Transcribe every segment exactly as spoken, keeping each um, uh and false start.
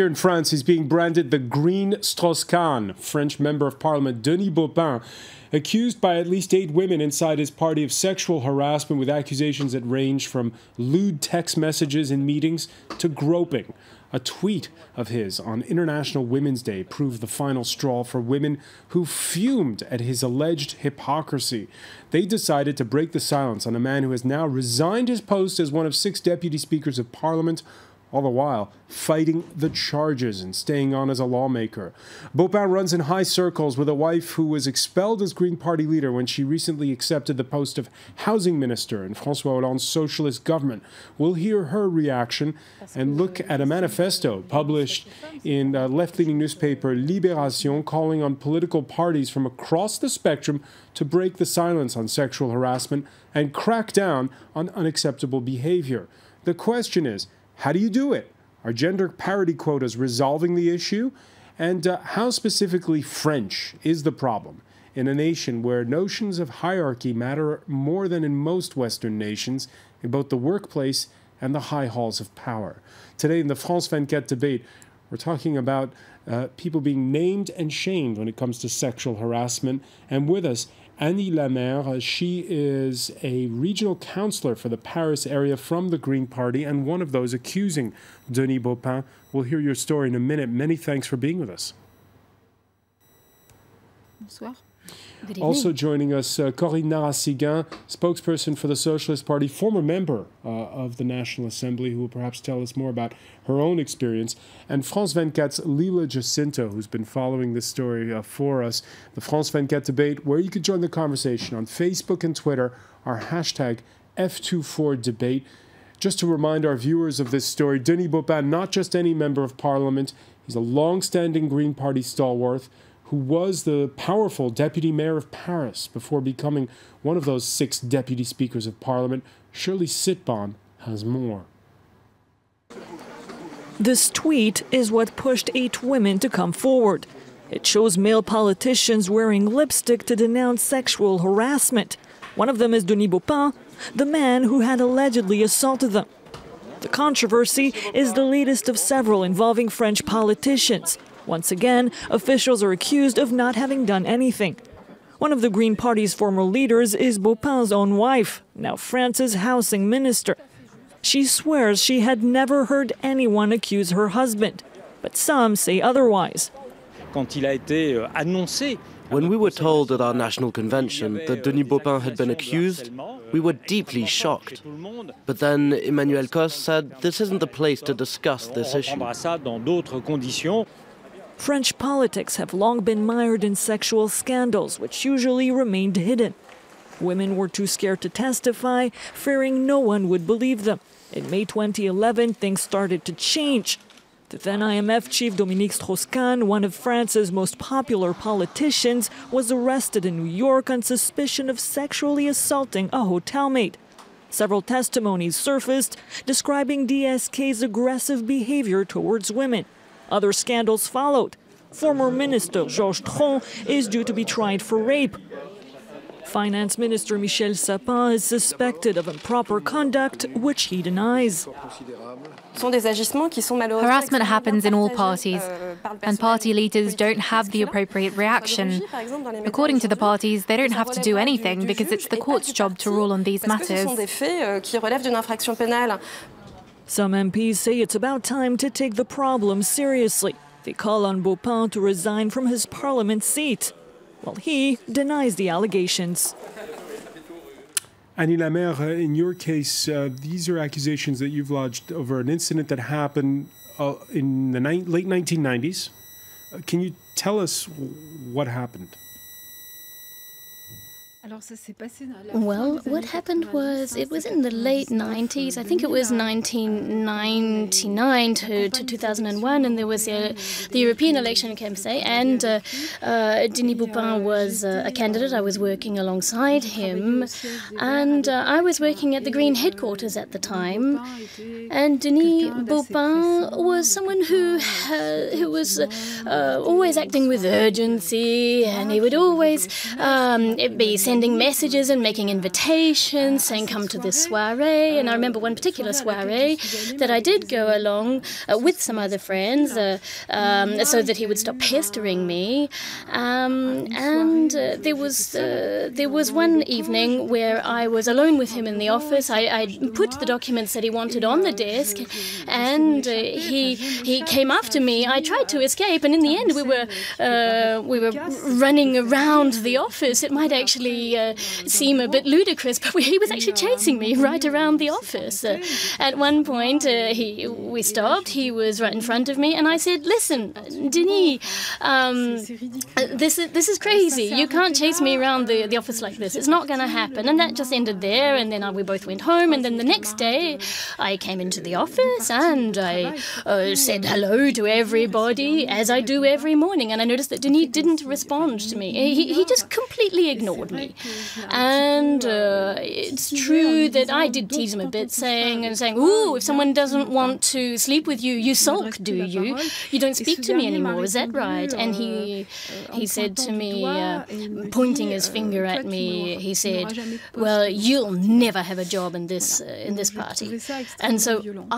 here in France, he's being branded the Green Strauss-Kahn. French Member of Parliament Denis Baupin, accused by at least eight women inside his party of sexual harassment, with accusations that range from lewd text messages in meetings to groping. A tweet of his on International Women's Day proved the final straw for women who fumed at his alleged hypocrisy. They decided to break the silence on a man who has now resigned his post as one of six deputy speakers of parliament, all the while fighting the charges and staying on as a lawmaker. Baupin runs in high circles with a wife who was expelled as Green Party leader when she recently accepted the post of housing minister in François Hollande's socialist government. We'll hear her reaction and look at a manifesto published in uh, left-leaning newspaper Libération, calling on political parties from across the spectrum to break the silence on sexual harassment and crack down on unacceptable behavior. The question is, how do you do it? Are gender parity quotas resolving the issue? And uh, how specifically French is the problem in a nation where notions of hierarchy matter more than in most Western nations, in both the workplace and the high halls of power? Today in the France twenty-four debate, we're talking about uh, people being named and shamed when it comes to sexual harassment. And with us, Annie Lamere. She is a regional councillor for the Paris area from the Green Party and one of those accusing Denis Baupin. We'll hear your story in a minute. Many thanks for being with us. Bonsoir. Also joining us, uh, Corinne Narasiguin, spokesperson for the Socialist Party, former member uh, of the National Assembly, who will perhaps tell us more about her own experience, and France twenty-four's Lila Jacinto, who's been following this story uh, for us. The France twenty-four debate, where you can join the conversation on Facebook and Twitter, our hashtag F twenty-four debate. Just to remind our viewers of this story, Denis Baupin, not just any member of parliament, he's a long-standing Green Party stalwart, who was the powerful deputy mayor of Paris before becoming one of those six deputy speakers of parliament. Shirley Sitbon has more. This tweet is what pushed eight women to come forward. It shows male politicians wearing lipstick to denounce sexual harassment. One of them is Denis Baupin, the man who had allegedly assaulted them. The controversy is the latest of several involving French politicians. Once again, officials are accused of not having done anything. One of the Green Party's former leaders is Baupin's own wife, now France's housing minister. She swears she had never heard anyone accuse her husband, but some say otherwise. When we were told at our national convention that Denis Baupin had been accused, we were deeply shocked. But then Emmanuelle Cosse said this isn't the place to discuss this issue. French politics have long been mired in sexual scandals, which usually remained hidden. Women were too scared to testify, fearing no one would believe them. In May twenty eleven, things started to change. The then I M F chief Dominique Strauss-Kahn, one of France's most popular politicians, was arrested in New York on suspicion of sexually assaulting a hotel maid. Several testimonies surfaced describing D S K's aggressive behavior towards women. Other scandals followed. Former minister Georges Tron is due to be tried for rape. Finance Minister Michel Sapin is suspected of improper conduct, which he denies. Harassment happens in all parties, and party leaders don't have the appropriate reaction. According to the parties, they don't have to do anything because it's the court's job to rule on these matters. Some M Ps say it's about time to take the problem seriously. They call on Baupin to resign from his parliament seat, while he denies the allegations. Annie Lamere, in your case, uh, these are accusations that you've lodged over an incident that happened uh, in the late nineteen nineties. Uh, can you tell us what happened? Well, what happened was, it was in the late nineties, I think it was nineteen ninety-nine to, to two thousand one, and there was a, the European election in Kempsey, and uh, uh, Denis Baupin was uh, a candidate. I was working alongside him, and uh, I was working at the Green headquarters at the time, and Denis Baupin was someone who, uh, who was uh, always acting with urgency, and he would always um, be sending messages and making invitations, saying come to this soiree. And I remember one particular soiree that I did go along uh, with some other friends uh, um, so that he would stop pestering me. Um, and uh, there was uh, there was one evening where I was alone with him in the office. I, I put the documents that he wanted on the desk, and uh, he he came after me. I tried to escape, and in the end we were uh, we were running around the office. It might actually uh, seem a bit ludicrous, but we, he was actually chasing me right around the office. Uh, at one point, uh, he we stopped. He was right in front of me, and I said, "Listen, Denis, um, this is this is crazy. You can't chase me around the the office like this. It's not going to happen." And that just ended there. And then I, we both went home. And then the next day, I came into the office and I uh, said hello to everybody, as I do every morning. And I noticed that Denis didn't respond to me. He, he just completely ignored me. And uh, it's true that I did tease him a bit, saying and saying, "Ooh, if someone doesn't want to sleep with you, you sulk, do you? You don't speak to me anymore. Is that right?" And he he said to me, uh, pointing his finger at me, he said, "Well, you'll never have a job in this uh, in this party." And so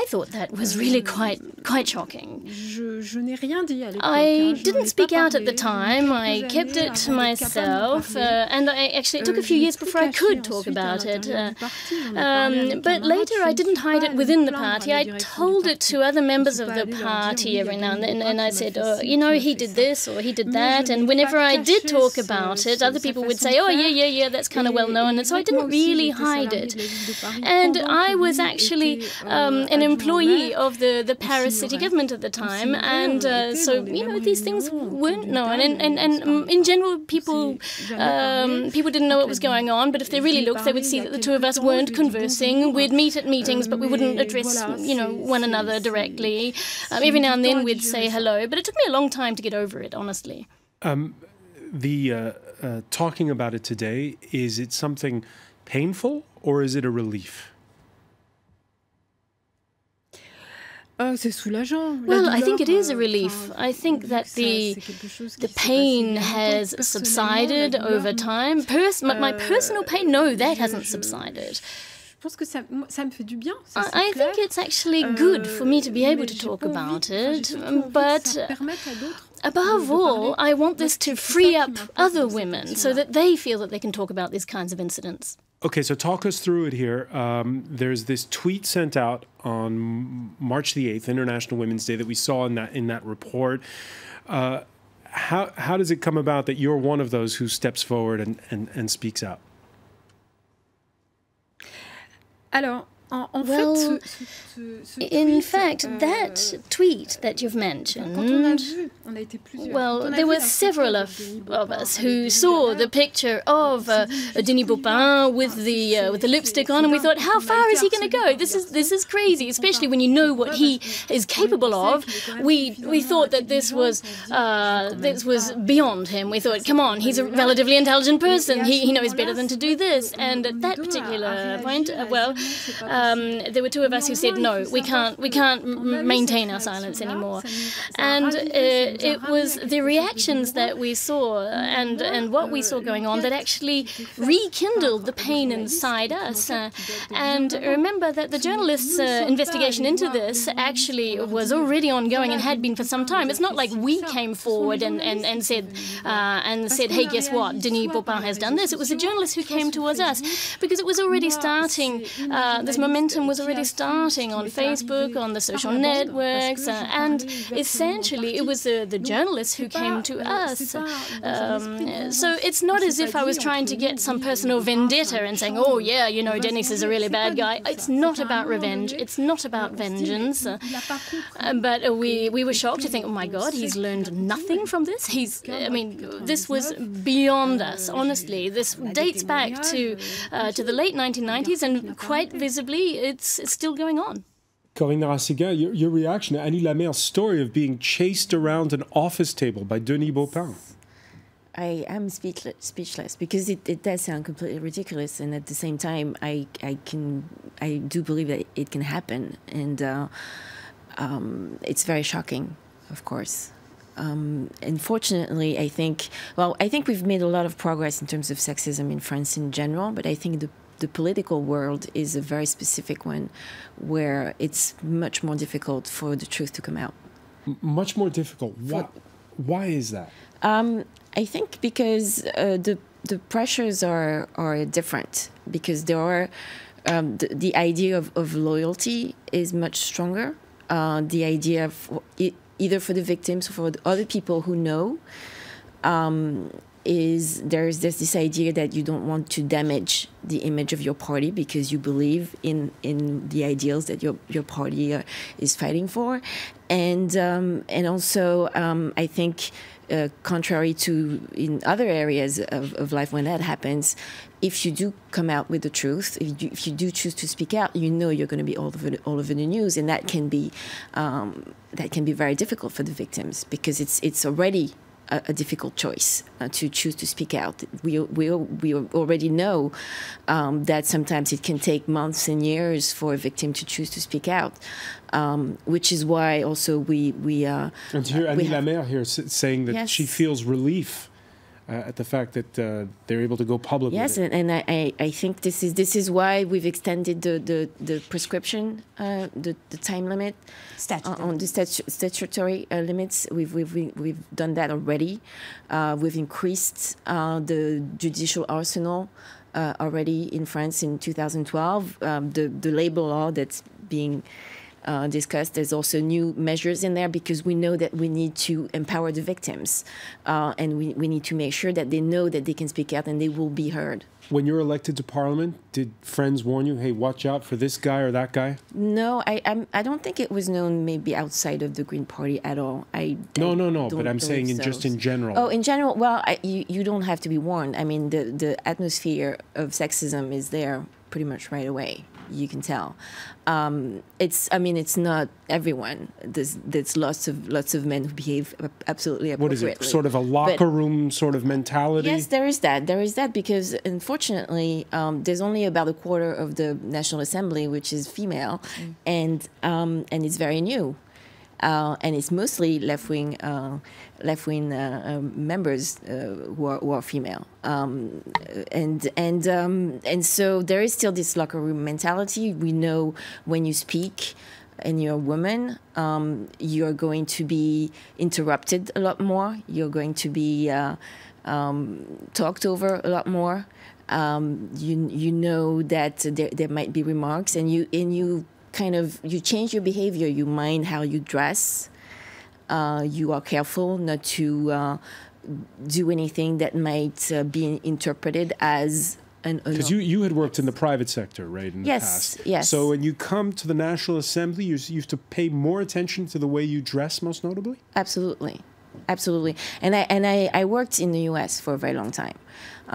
I thought that was really quite quite shocking. I didn't speak out at the time. I kept it to myself, uh, and I actually it took a few years before I could talk about it. Uh, um, but later, I didn't hide it within the party. I told it to other members of the party every now and then, and I said, "Oh, you know, he did this or he did that." And whenever I did talk about it, other people would say, "Oh, yeah, yeah, yeah, that's kind of well known." And so I didn't really hide it. And I was actually um, an employee of the, the Paris city government at the time, and uh, so, you know, these things weren't known. And, and, and in general, people um, people didn't know what was going on, but if they really looked, they would see that the two of us weren't conversing. We'd meet at meetings, but we wouldn't address, you know, one another directly. Um, every now and then we'd say hello, but it took me a long time to get over it, honestly. Um, the uh, uh, talking about it today, is it something painful or is it a relief? Well, I think it is a relief. I think that the the pain has subsided over time. Pers my personal pain, no, that hasn't subsided. I think it's actually good for me to be able to talk about it, but above all, I want this to free up other women so that they feel that they can talk about these kinds of incidents. Okay, so talk us through it here. Um, there's this tweet sent out on March the eighth, International Women's Day, that we saw in that in that report. Uh, how how does it come about that you're one of those who steps forward and and, and speaks out? Alors. Well, in fact, that tweet that you've mentioned, well, there were several of, of us who saw the picture of uh, Denis Baupin with the uh, with the lipstick on, and we thought, how far is he going to go? This is this is crazy, especially when you know what he is capable of. We we thought that this was uh, this was beyond him. We thought, come on, he's a relatively intelligent person. He he knows better than to do this. And at that particular point, uh, well. Uh, Um, there were two of us who said, no, we can't, we can't m maintain our silence anymore. And uh, it was the reactions that we saw and, and what we saw going on that actually rekindled the pain inside us. Uh, and remember that the journalists' uh, investigation into this actually was already ongoing and had been for some time. It's not like we came forward and, and, and, said, uh, and said, hey, guess what, Denis Baupin has done this. It was the journalists who came towards us because it was already starting uh, this momentum was already starting on Facebook, on the social networks, uh, and essentially it was the, the journalists who came to us. Um, so it's not as if I was trying to get some personal vendetta and saying, oh, yeah, you know, Denis is a really bad guy. It's not about revenge. It's not about vengeance. Uh, but we, we were shocked to think, oh, my God, he's learned nothing from this. He's, I mean, this was beyond us, honestly. This dates back to, uh, to the late nineteen nineties and quite visibly. It's, it's still going on. Corinne Narasiguin, your, your reaction to Annie Lamere's story of being chased around an office table by Denis Baupin. I am speechless, speechless because it, it does sound completely ridiculous, and at the same time, I, I can I do believe that it can happen, and uh, um, it's very shocking, of course. Um, unfortunately, I think, well, I think we've made a lot of progress in terms of sexism in France in general, but I think the The political world is a very specific one where it's much more difficult for the truth to come out. M much more difficult. Why, for, why is that? Um, I think because uh, the, the pressures are, are different, because there are, um, the, the idea of, of loyalty is much stronger. Uh, the idea of it, either for the victims or for the other people who know, um, is there's this, this idea that you don't want to damage the image of your party because you believe in in the ideals that your your party uh, is fighting for, and um, and also um, I think uh, contrary to in other areas of, of life, when that happens, if you do come out with the truth, if you, if you do choose to speak out, you know you're going to be all over the, all over the news, and that can be um, that can be very difficult for the victims, because it's it's already A, a difficult choice uh, to choose to speak out. We we we already know um, that sometimes it can take months and years for a victim to choose to speak out, um, which is why also we we. Uh, and here, Annie Lamere here saying that yes. she feels relief uh, at the fact that uh, they're able to go public. Yes, with it. and, and I, I think this is this is why we've extended the the, the prescription, uh, the the time limit. Statutory. On the statu statutory uh, limits, we've, we've, we've done that already. Uh, we've increased uh, the judicial arsenal uh, already in France in two thousand twelve. Um, the, the labor law that's being uh, discussed, there's also new measures in there, because we know that we need to empower the victims. Uh, and we, we need to make sure that they know that they can speak out and they will be heard. When you're elected to parliament, did friends warn you, hey, watch out for this guy or that guy? No, I I'm, I don't think it was known maybe outside of the Green Party at all. I No, no, no, but I'm saying in just in general. Oh, in general, well, I, you, you don't have to be warned. I mean, the, the atmosphere of sexism is there pretty much right away. You can tell. Um, it's. I mean, it's not everyone. There's, there's lots of lots of men who behave absolutely appropriately. What is it? Sort of a locker but, room sort of mentality. Yes, there is that. There is that, because unfortunately, um, there's only about a quarter of the National Assembly which is female, mm. and um, and it's very new. Uh, and it's mostly left-wing, uh, left-wing uh, uh, members uh, who are who are female, um, and and um, and so there is still this locker room mentality. We know when you speak and you're a woman, um, you're going to be interrupted a lot more. You're going to be uh, um, talked over a lot more. Um, you you know that there there might be remarks, and you and you. kind of, you change your behavior, you mind how you dress, uh, you are careful not to uh, do anything that might uh, be interpreted as an... Because you, you had worked in the private sector, right, in yes, the past? Yes, yes. So when you come to the National Assembly, you used to pay more attention to the way you dress, most notably? Absolutely. Absolutely, and I and I, I worked in the U S for a very long time.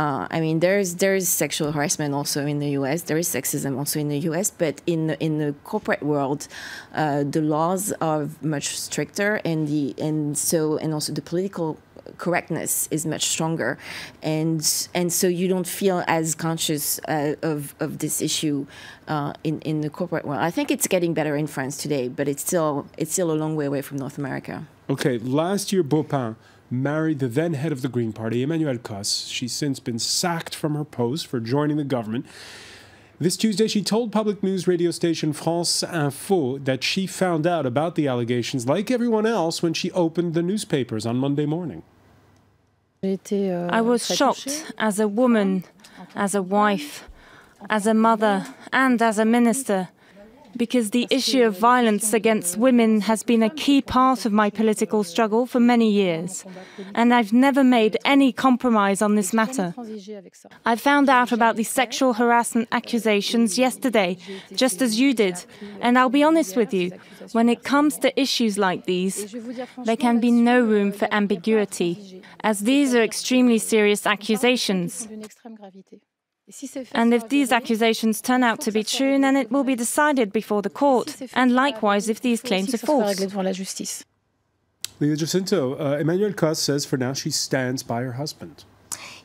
Uh, I mean, there's there's sexual harassment also in the U S. There is sexism also in the U S. But in the, in the corporate world, uh, the laws are much stricter, and the and so and also the political correctness is much stronger, and and so you don't feel as conscious uh, of of this issue uh, in in the corporate world. I think it's getting better in France today, but it's still it's still a long way away from North America. Okay, last year, Baupin married the then head of the Green Party, Emmanuelle Cosse. She's since been sacked from her post for joining the government. This Tuesday, she told public news radio station France Info that she found out about the allegations, like everyone else, when she opened the newspapers on Monday morning. I was shocked as a woman, as a wife, as a mother, and as a minister, because the issue of violence against women has been a key part of my political struggle for many years, and I've never made any compromise on this matter. I found out about the sexual harassment accusations yesterday, just as you did, and I'll be honest with you, when it comes to issues like these, there can be no room for ambiguity, as these are extremely serious accusations. And if these accusations turn out to be true, then it will be decided before the court, and likewise if these claims are false. Lila Jacinto, uh, Emmanuelle Cosse says for now she stands by her husband.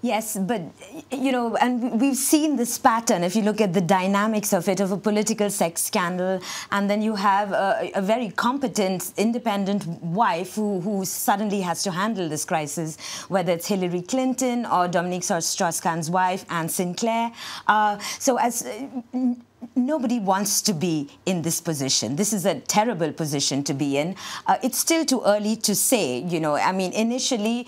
Yes, but, you know, and we've seen this pattern, if you look at the dynamics of it, of a political sex scandal, and then you have a, a very competent, independent wife who, who suddenly has to handle this crisis, whether it's Hillary Clinton or Dominique Strauss-Kahn's wife, Anne Sinclair. Uh, so as... Uh, Nobody wants to be in this position. This is a terrible position to be in. Uh, it's still too early to say, you know, I mean, initially,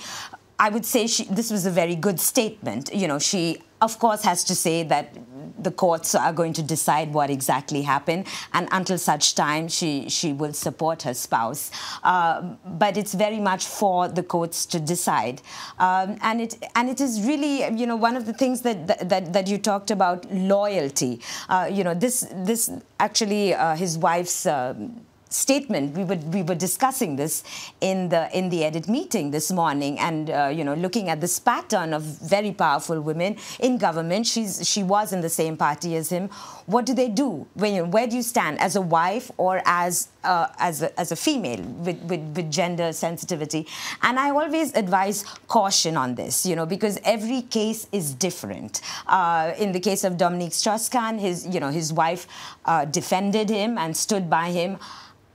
I would say she, this was a very good statement. You know, she, of course, has to say that the courts are going to decide what exactly happened, and until such time, she, she will support her spouse. Uh, but it's very much for the courts to decide. Um, and, it, and it is really, you know, one of the things that, that, that you talked about, loyalty. Uh, you know, this, this actually, uh, his wife's... Um, statement. We were we were discussing this in the in the edit meeting this morning, and uh, you know, looking at this pattern of very powerful women in government. She's she was in the same party as him. What do they do? When where do you stand as a wife or as uh, as a, as a female with, with with gender sensitivity? And I always advise caution on this, you know, because every case is different. Uh, in the case of Dominique Strauss-Kahn, his you know his wife uh, defended him and stood by him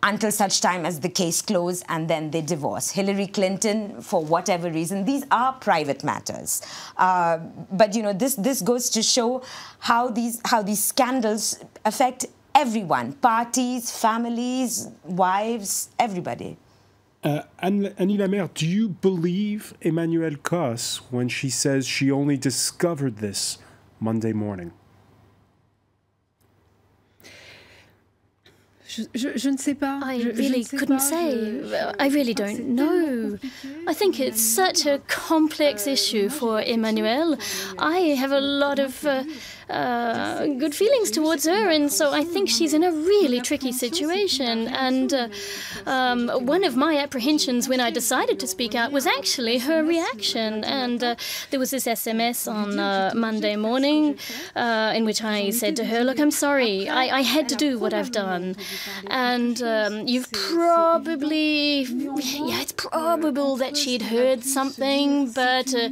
until such time as the case closed and then they divorce. Hillary Clinton, for whatever reason, these are private matters. Uh, but you know, this this goes to show how these how these scandals affect everyone: parties, families, wives, everybody. Uh, Annie Lamere, do you believe Emmanuelle Cosse when she says she only discovered this Monday morning? I really couldn't say. I really don't know. I think it's such a complex issue for Emmanuelle. I have a lot of uh, uh, good feelings towards her, and so I think she's in a really tricky situation. And uh, um, one of my apprehensions when I decided to speak out was actually her reaction. And uh, there was this S M S on uh, Monday morning uh, in which I said to her, look, I'm sorry. I, I had to do what I've done. And um, you've probably, yeah, it's probable that she'd heard something, but uh,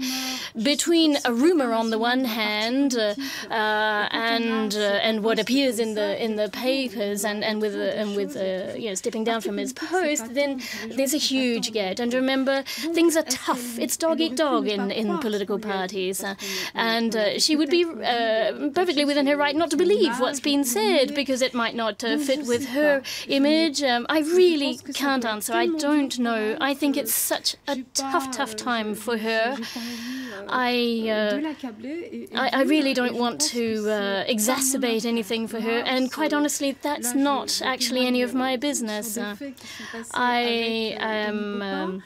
between a rumor on the one hand uh, uh, and uh, and what appears in the in the papers, and and with uh, and with uh, you know, stepping down from his post, then there's a huge gap. And remember, things are tough. It's dog eat dog in in political parties, uh, and uh, she would be uh, perfectly within her right not to believe what's been said because it might not uh, fit with her image. Um, I really can't answer. I don't know. I think it's such a tough, tough time for her. I, uh, I, I really don't want to uh, exacerbate anything for her, and quite honestly, that's not actually any of my business. Uh, I am... Um,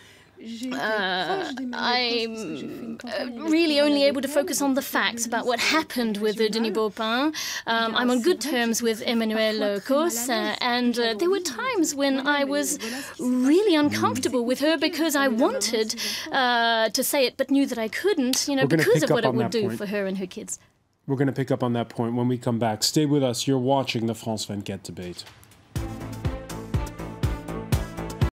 Uh, I'm really only able to focus on the facts about what happened with uh, Denis Baupin. Um, I'm on good terms with Emmanuelle Cosse, uh, and uh, there were times when I was really uncomfortable with her because I wanted uh, to say it but knew that I couldn't, you know, because of what it would do for her and her kids. We're going to pick up on that point when we come back. Stay with us. You're watching the France twenty-four debate.